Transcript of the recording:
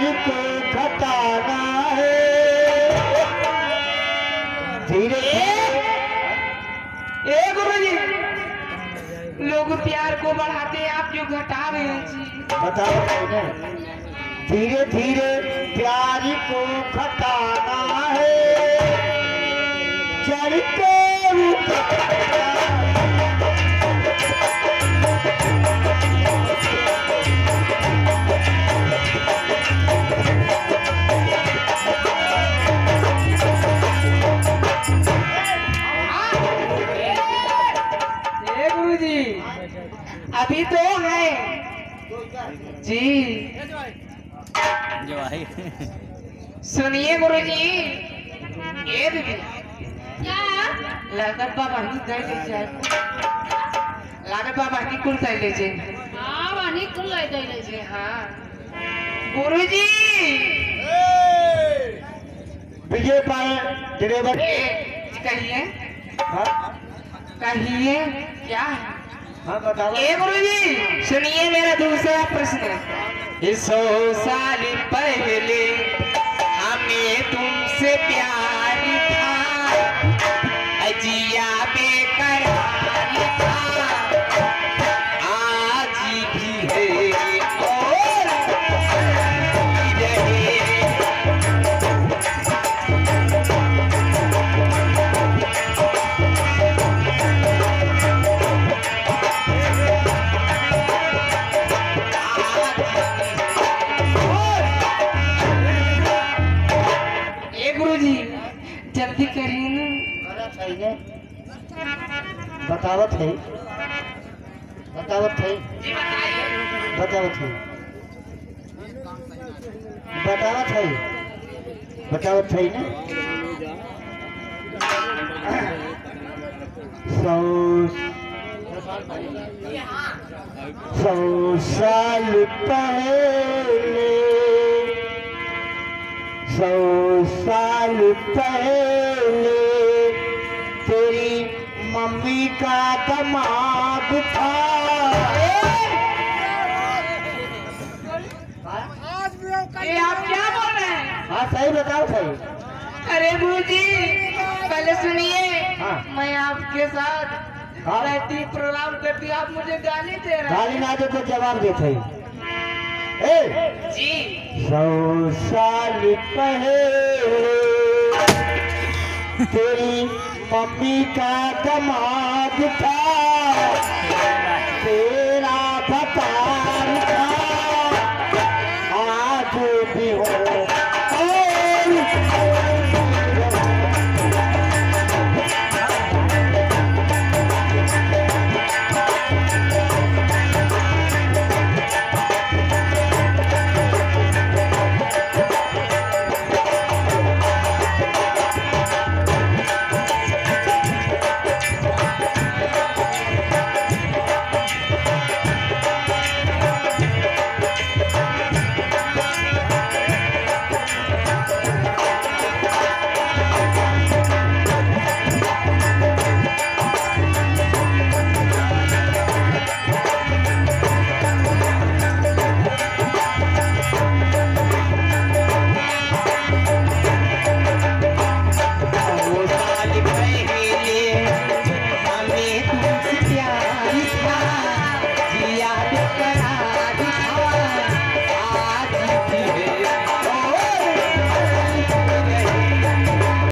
को घटाना है। धीरे ए गुरु जी, लोग प्यार को बढ़ाते आप जो घटा रहे हैं जी, बताओ। धीरे धीरे प्यार को घटाना है। अभी तो है जी, सुनिए गुरु जी। ये लागत बाबा कुल लीजिए। हाँ गुरु जी, विजय पाए ड्राइवर कहिए, कहिए क्या है? हाँ बताओ। ए गुरु जी सुनिए, मेरा दूसरा प्रश्न। 100 साल पहले हमें तुमसे प्यार था, अजिया बेकरार था, आज भी है और रहे। जल्दी करिए ना, बतावत है, बतावत है, बतावत है, बतावत है, बतावत है ना। 100 साल पहले, 100 साल पहले तेरी मम्मी का दिमाग था, आप क्या बोल रहे हैं? हाँ सही बताओ, सही। अरे गुरु जी पहले सुनिए। हाँ। मैं आपके साथ रहती, प्रोग्राम करती, आप मुझे गाली दे रहे, गाली ना दे तो जवाब देते जी। 100 साल पहले तेरी मम्मी का दिमाग था, तेरा पता